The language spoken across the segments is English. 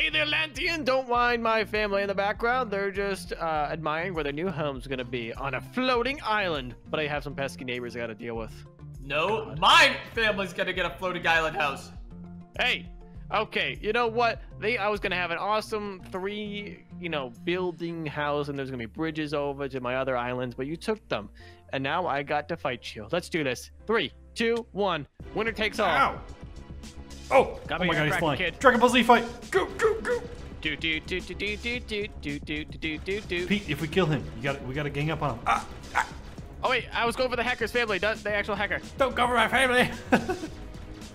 Hey there, Lantean! Don't mind my family in the background. They're just admiring where their new home's gonna be, on a floating island. But I have some pesky neighbors I gotta deal with. No, God. My family's gonna get a floating island house. Hey, okay, you know what? I was gonna have an awesome three-building house, and there's gonna be bridges over to my other islands, but you took them. And now I got to fight you. Let's do this. 3, 2, 1. Winner takes all. Ow. Oh, got me. Oh my God, he's flying. Kid. Dragon Ball Z fight. Go, go, go. Do, do, do, do, do, do, do, do, do, do, do, do. Pete, if we kill him, we gotta gang up on him. Ah, ah. Oh wait, I was going for the hacker's family, not the actual hacker. Don't go for my family.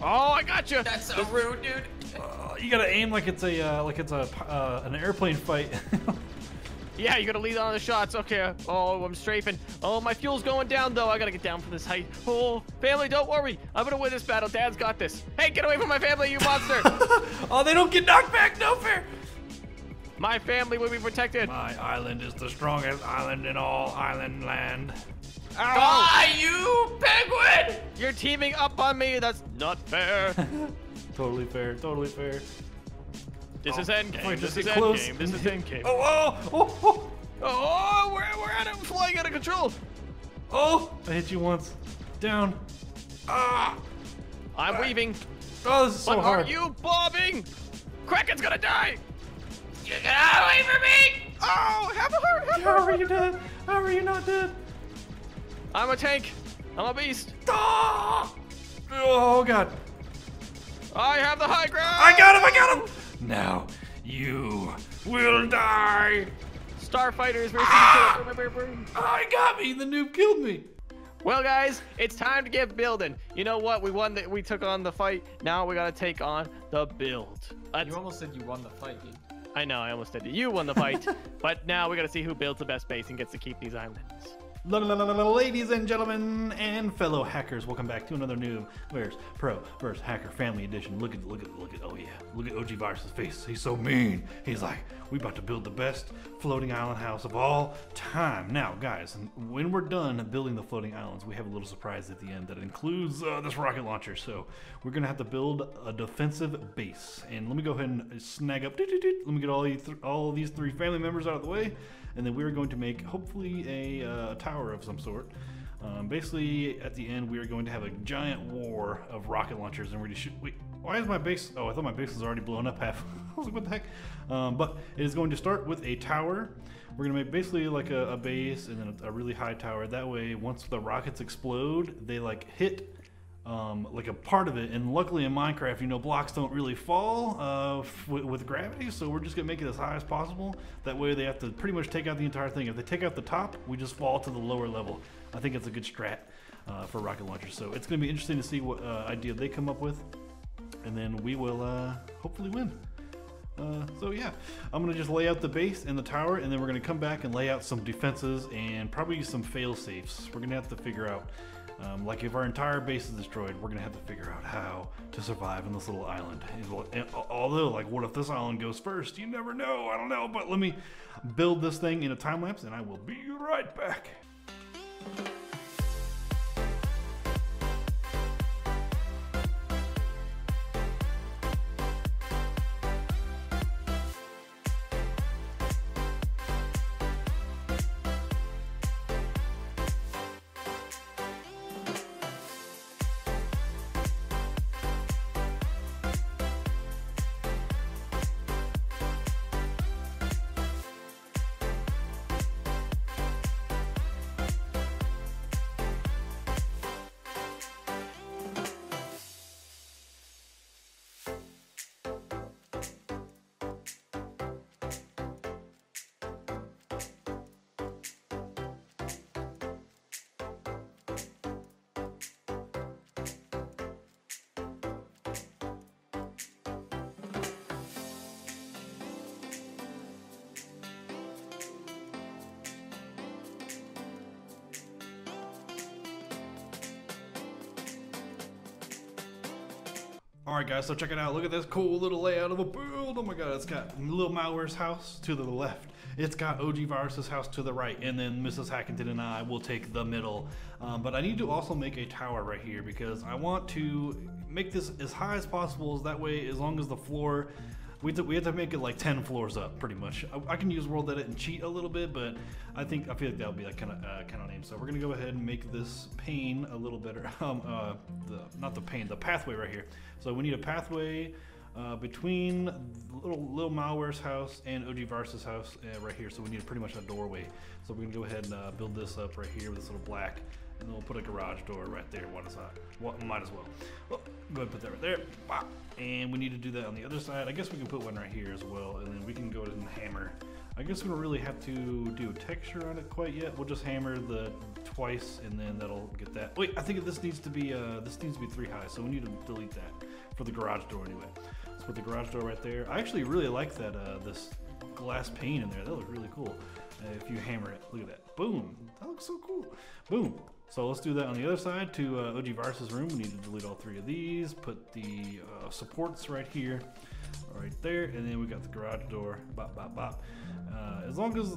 Oh, I got you. That's so rude, dude. You gotta aim like it's a an airplane fight. Yeah, you gotta lead on the shots. Okay. Oh, I'm strafing. Oh, my fuel's going down though. I gotta get down from this height. Oh, family, don't worry. I'm gonna win this battle. Dad's got this. Hey, get away from my family, you monster! Oh, they don't get knocked back. No fair. My family will be protected. My island is the strongest island in all island land. Ow. Ah, you penguin! You're teaming up on me. That's not fair. Totally fair. Totally fair. This is endgame. Wait, this is endgame. This is endgame. Oh, oh, oh, oh, oh, we're at it. I'm flying out of control. Oh, I hit you once. Down. Ah, I'm weaving. Oh, this is so hard. But are you bobbing? Kraken's gonna die. Get away from me! Oh, have a heart. How are you dead? How are you not dead? I'm a tank. I'm a beast. Oh, oh God. I have the high ground. I got him. I got him. Now you will die. Starfighters versus I got me. The noob killed me. Well, guys, it's time to get building. You know what? We won. We took on the fight. Now we gotta take on the build. You almost said you won the fight. Dude. I know. I almost said you won the fight. But now we gotta see who builds the best base and gets to keep these islands. Ladies and gentlemen and fellow hackers, welcome back to another new Where's Pro vs. Hacker Family Edition. Look at, oh yeah, look at OG Virus' face. He's so mean. He's like, we about to build the best floating island house of all time. Now, guys, when we're done building the floating islands, we have a little surprise at the end that includes this rocket launcher. So we're gonna have to build a defensive base. And let me go ahead and snag up. Let me get all these three family members out of the way. And then we're going to make, hopefully, a tower of some sort. Basically, at the end, we are going to have a giant war of rocket launchers. And we're going to shoot... Wait, why is my base... Oh, I thought my base was already blown up half. I was like, what the heck? But it is going to start with a tower. We're going to make basically like a base and then a really high tower. That way, once the rockets explode, they like hit... like a part of it, and luckily in Minecraft, you know, blocks don't really fall with gravity, so we're just gonna make it as high as possible. That way they have to pretty much take out the entire thing. If they take out the top, we just fall to the lower level. I think it's a good strat for rocket launchers, so it's gonna be interesting to see what idea they come up with, and then we will hopefully win. So yeah, I'm gonna just lay out the base and the tower, and then we're gonna come back and lay out some defenses and probably some fail safes. We're gonna have to figure out like if our entire base is destroyed, we're gonna have to figure out how to survive in this little island. And although, like, what if this island goes first? You never know. I don't know. But let me build this thing in a time lapse, and I will be right back. Alright guys, so check it out. Look at this cool little layout of a build. Oh my God, it's got Lil Malware's house to the left. It's got OG Virus's house to the right, and then Mrs. Hackington and I will take the middle. But I need to also make a tower right here because I want to make this as high as possible. That way, as long as the floor We had to make it like 10 floors up, pretty much. I can use WorldEdit and cheat a little bit, but I feel like that would be like kind of lame. So we're gonna go ahead and make this pane a little better. The pathway right here. So we need a pathway between Lil Malware's house and OG Virus's house right here. So we need pretty much a doorway. So we're gonna go ahead and build this up right here with this little black, and then we'll put a garage door right there. Why not? Well, might as well. Well, go ahead and put that right there. Pop. And we need to do that on the other side. I guess we can put one right here as well, and then we can go ahead and hammer. I guess we don't really have to do texture on it quite yet. We'll just hammer the twice, and then that'll get that. Wait, I think this needs to be 3 high, so we need to delete that for the garage door anyway. Let's put the garage door right there. I actually really like that this glass pane in there. That looks really cool. If you hammer it, look at that. Boom. That looks so cool. Boom. So let's do that on the other side to OG Virus's room. We need to delete all 3 of these, put the supports right here, right there, and then we got the garage door, bop, bop, bop. As long as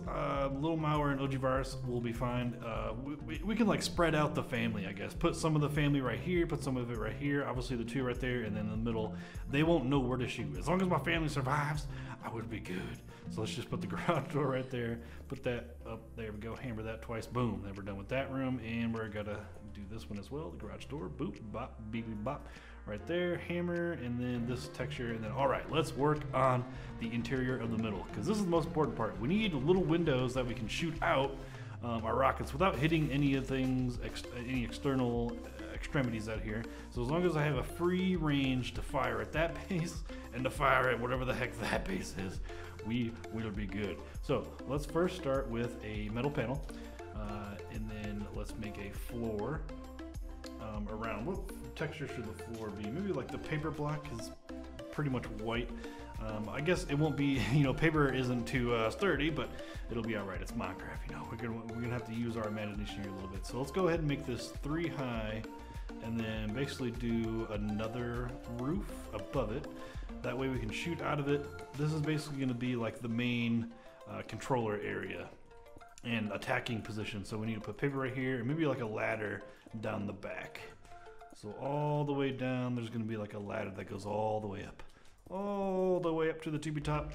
Lil Malware and OG Virus will be fine. We can like spread out the family, I guess. Put some of the family right here, put some of it right here, obviously the 2 right there, and then in the middle, they won't know where to shoot. As long as my family survives, I would be good. So let's just put the garage door right there, put that up, there we go, hammer that twice, boom. Then we're done with that room, and we're gonna do this one as well, the garage door, boop, bop, beep, bop, right there, hammer, and then this texture, and then all right, let's work on the interior of the middle, because this is the most important part. We need little windows that we can shoot out our rockets without hitting any of things, any external extremities out here. So as long as I have a free range to fire at that base and to fire at whatever the heck that base is, we will be good. So let's first start with a metal panel, and then let's make a floor around. What texture should the floor be? Maybe like the paper block is pretty much white. I guess it won't be, you know, paper isn't too sturdy, but it'll be all right. It's Minecraft, you know. We're gonna have to use our imagination here a little bit. So let's go ahead and make this 3 high, and then basically do another roof above it. That way we can shoot out of it. This is basically gonna be like the main controller area and attacking position. So we need to put paper right here, and maybe like a ladder down the back. So all the way down, there's gonna be like a ladder that goes all the way up to the tippy top.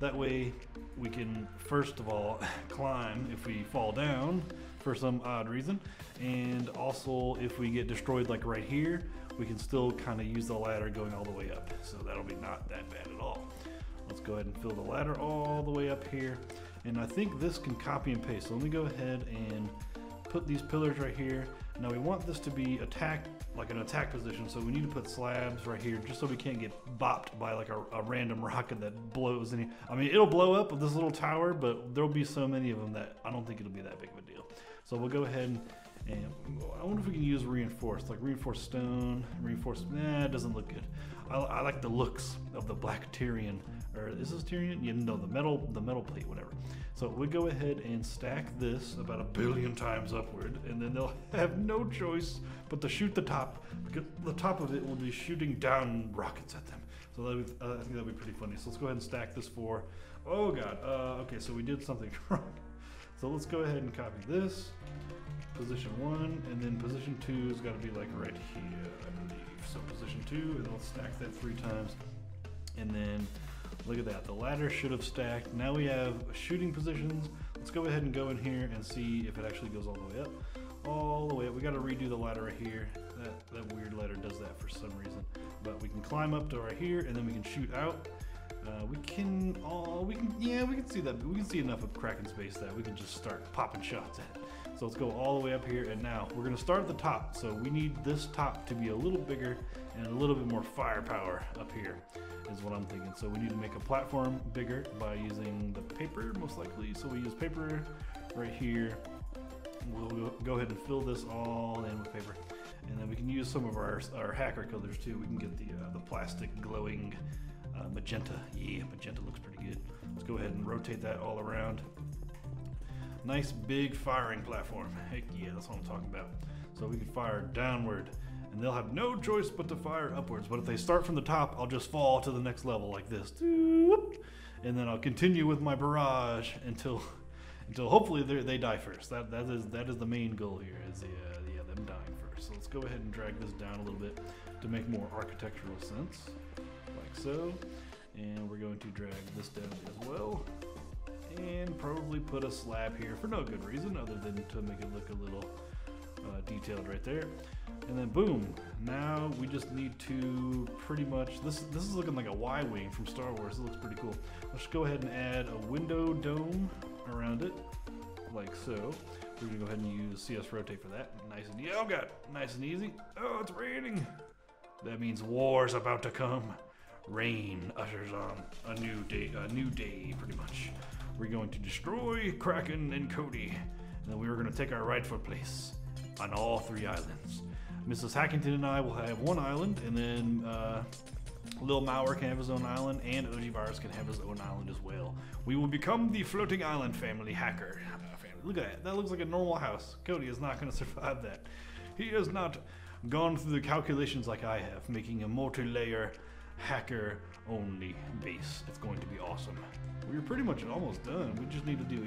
That way we can, first of all, climb if we fall down for some odd reason. And also if we get destroyed like right here, we can still kind of use the ladder going all the way up. So that'll be not that bad at all. Let's go ahead and fill the ladder all the way up here. And I think this can copy and paste. So let me go ahead and put these pillars right here. Now we want this to be attacked, like an attack position, so we need to put slabs right here just so we can't get bopped by like a random rocket that blows any. I mean, it'll blow up with this little tower, but there'll be so many of them that I don't think it'll be that big of a deal. So we'll go ahead and I wonder if we can use reinforced, like reinforced stone, reinforced, nah, it doesn't look good. I like the looks of the black Tyrian, or is this Tyrian? Yeah, no, the metal plate, whatever. So we go ahead and stack this about 1 billion times upward, and then they'll have no choice but to shoot the top, because the top of it will be shooting down rockets at them. So I think that'll be pretty funny. So let's go ahead and stack this for, oh God, okay, so we did something wrong. So let's go ahead and copy this, position 1, and then position 2's gotta be like right here, I believe. So position 2, and I'll stack that 3 times, and then look at that, the ladder should have stacked. Now we have shooting positions. Let's go ahead and go in here and see if it actually goes all the way up. All the way up, we gotta redo the ladder right here. That weird ladder does that for some reason. But we can climb up to right here, and then we can shoot out. We can see that, we can see enough of Kraken's base that we can just start popping shots at it. So let's go all the way up here, and now we're gonna start at the top. So we need this top to be a little bigger and a little bit more firepower up here is what I'm thinking. So we need to make a platform bigger by using the paper, most likely. So we use paper right here. We'll go ahead and fill this all in with paper. And then we can use some of our hacker colors too. We can get the plastic glowing magenta. Yeah, magenta looks pretty good. Let's go ahead and rotate that all around. Nice big firing platform. Heck yeah, that's what I'm talking about. So we can fire downward, and they'll have no choice but to fire upwards. But if they start from the top, I'll just fall to the next level like this. And then I'll continue with my barrage until hopefully they die first. That is the main goal here, is them dying first. So let's go ahead and drag this down a little bit to make more architectural sense, like so. And we're going to drag this down as well. And probably put a slab here for no good reason other than to make it look a little detailed right there. And then boom, now we just need to pretty much, this is looking like a Y-wing from Star Wars. It looks pretty cool. Let's go ahead and add a window dome around it, like so. We're gonna go ahead and use CS Rotate for that. Nice and easy, oh god, nice and easy. Oh, it's raining. That means war's about to come. Rain ushers on a new day, pretty much. We're going to destroy Kraken and Cody, and then we are gonna take our rightful place on all three islands. Mrs. Hackington and I will have one island, and then Lil Malware can have his own island, and OG Virus can have his own island as well. We will become the floating island family hacker. Family. Look at that. That looks like a normal house. Cody is not going to survive that. He has not gone through the calculations like I have, making a multi-layer hacker-only base. It's going to be awesome. We're pretty much almost done. We just need to do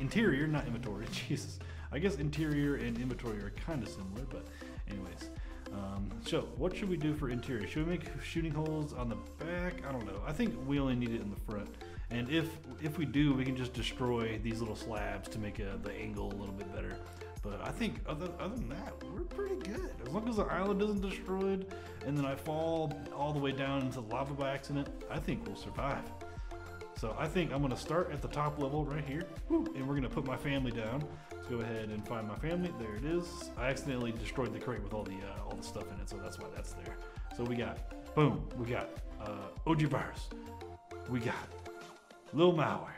interior, not inventory. Jesus. I guess interior and inventory are kind of similar, but anyways. So what should we do for interior? Should we make shooting holes on the back? I don't know. I think we only need it in the front. And if we do, we can just destroy these little slabs to make the angle a little bit better. But I think other than that, we're pretty good. As long as the island isn't destroyed and then I fall all the way down into lava by accident, I think we'll survive. So I think I'm gonna start at the top level right here, and we're gonna put my family down. Let's go ahead and find my family. There it is. I accidentally destroyed the crate with all the stuff in it, so that's why that's there. So we got, boom, we got OG Virus, we got Lil Malware,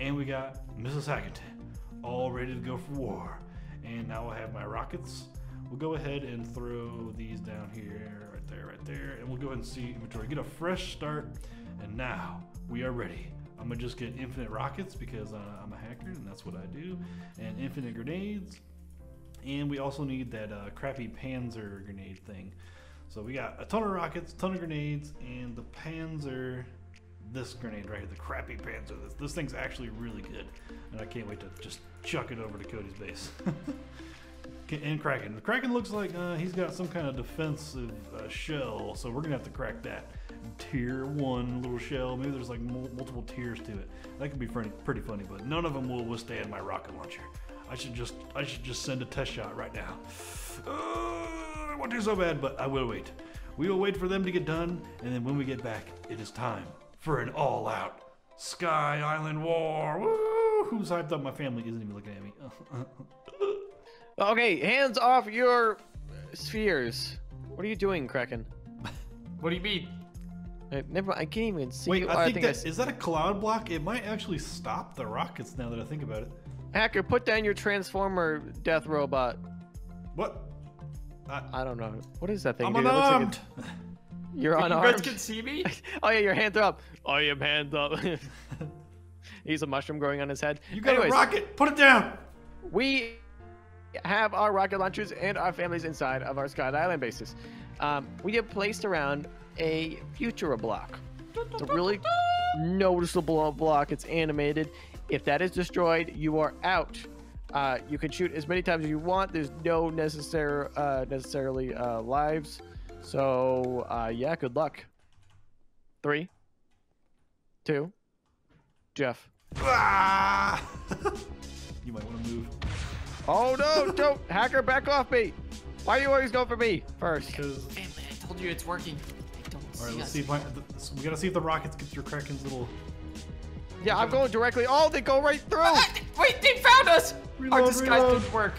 and we got Mrs. Hackington, all ready to go for war. And now I have my rockets. We'll go ahead and throw these down here, right there, and we'll go ahead and see inventory. Get a fresh start, and now we are ready. I'm gonna just get infinite rockets because I'm a hacker and that's what I do, and infinite grenades. And we also need that crappy Panzer grenade thing. So we got a ton of rockets, ton of grenades, and the Panzer, this grenade right here, the crappy Panzer. This thing's actually really good, and I can't wait to just chuck it over to Cody's base. And Kraken. The Kraken looks like he's got some kind of defensive shell, so we're gonna have to crack that. Tier 1 little shell. Maybe there's like multiple tiers to it. That could be pretty funny, but none of them will withstand my rocket launcher. I should just send a test shot right now. I want to so bad, but I will wait. We will wait for them to get done, and then when we get back, it is time for an all-out Sky Island war. Woo! Who's hyped up? My family isn't even looking at me. Okay, hands off your spheres. What are you doing, Kraken? What do you mean? Never mind, I can't even see. Wait, I think is that a cloud block? It might actually stop the rockets now that I think about it. Hacker, put down your transformer death robot. What? I don't know. What is that thing? I'm unarmed! Like you're unarmed? You guys can see me? Oh yeah, your hands are up. I am hands up. He's a mushroom growing on his head. You got a rocket! Put it down! We have our rocket launchers and our families inside of our Sky Island bases. We have placed around a Futura block. It's a really noticeable block. It's animated. If that is destroyed, you are out. You can shoot as many times as you want. There's no necessarily lives. So yeah, good luck. 3, 2, Jeff. Ah! You might want to move. Oh no, don't! Hacker, back off me! Why do you always go for me first? Because family, I told you it's working. Alright, let's see if we gotta see if the rockets get through Kraken's little... Yeah, I'm going directly. Oh, they go right through! Wait, they found us! Reload, our disguise didn't work.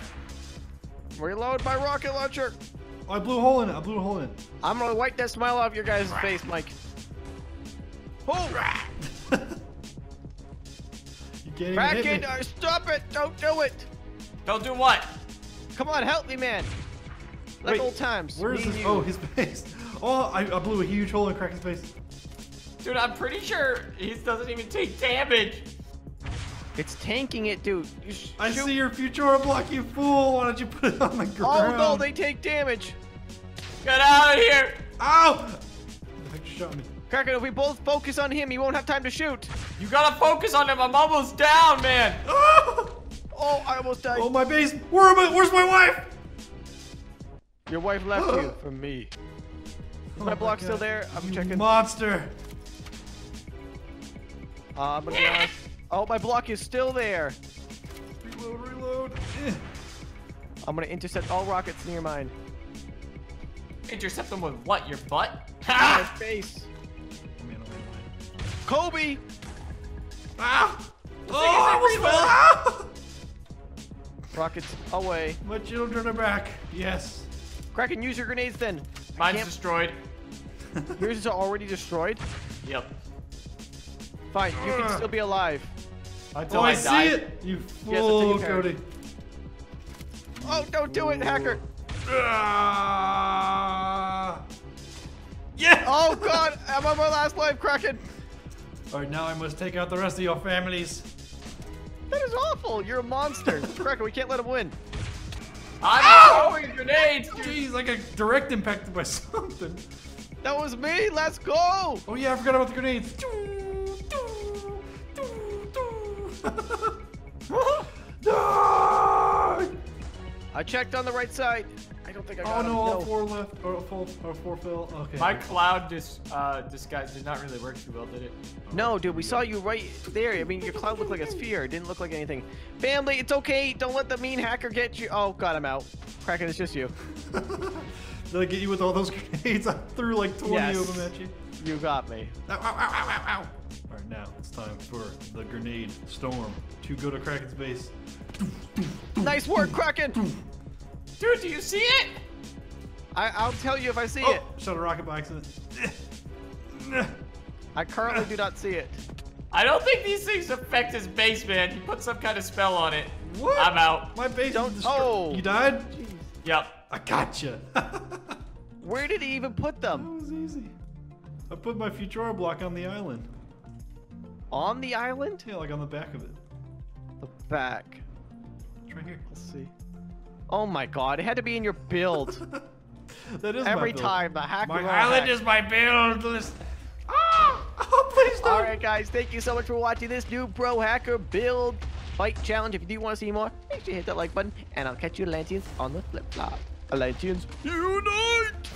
Reload my rocket launcher! Oh, I blew a hole in it, I blew a hole in it. I'm gonna wipe that smile off your guys' face, Mike. Oh! You can't even Kraken, hit me. Stop it! Don't do it! Don't do what? Come on, help me, man. Like wait, old times. Where's his? Oh, his face. Oh, I blew a huge hole in Kraken's face. Dude, I'm pretty sure he doesn't even take damage. It's tanking it, dude. I see your Futura block, you fool. Why don't you put it on the ground? Oh no, they take damage. Get out of here! Ow! He shot me. Kraken, if we both focus on him, he won't have time to shoot. You gotta focus on him. I'm almost down, man. Oh, I almost died. Oh, my base. Where's my wife? Your wife left you for me. Is my block still there? I'm checking. Monster! I'm gonna be honest. Oh, my block is still there! Reload, reload! I'm gonna intercept all rockets near mine. Intercept them with what? Your butt? Ha! My face! Kobe! Ah! Oh, I almost fell! Rockets away. My children are back. Yes. Kraken, use your grenades then. Mine's destroyed. Yours is already destroyed? Yep. Fine, you can still be alive. Until I see it! You fool, Cody. Oh, don't do it, hacker! Yeah! Oh god, I'm on my last life, Kraken! Alright, now I must take out the rest of your families. That is awful! You're a monster! Kraken, we can't let him win. I'm throwing grenades! Jeez, like I direct impacted by something. That was me! Let's go! Oh yeah, I forgot about the grenades. I checked on the right side. I don't think I got him. All four left, or four fell. Okay. My cloud disguise did not really work too well, did it? Oh, no, dude, we saw you right there. I mean, your cloud looked like a sphere. It didn't look like anything. Family, it's okay. Don't let the mean hacker get you. Oh god, I'm out. Kraken, it's just you. Did I get you with all those grenades? I threw like 20 of them at you. You got me. Ow, ow, ow, ow, ow, ow. All right, now it's time for the grenade storm to go to Kraken's base. Nice work, Kraken! Dude, do you see it? I'll tell you if I see it. Shot a rocket by accident. I currently do not see it. I don't think these things affect his base, man. He put some kind of spell on it. What? I'm out. My base is destroyed. Oh. You died? Jeez. Yep. I gotcha. Where did he even put them? That was easy. I put my Futura block on the island. On the island? Yeah, like on the back of it. The back. It's right here. Let's see. Oh my god, it had to be in your build. That is every time the hacker. My island is my build list. Oh, please don't. Alright guys, thank you so much for watching this new Bro Hacker Build Fight Challenge. If you do want to see more, make sure you hit that like button, and I'll catch you Lanteans on the flip-flop. Atlanteans, unite!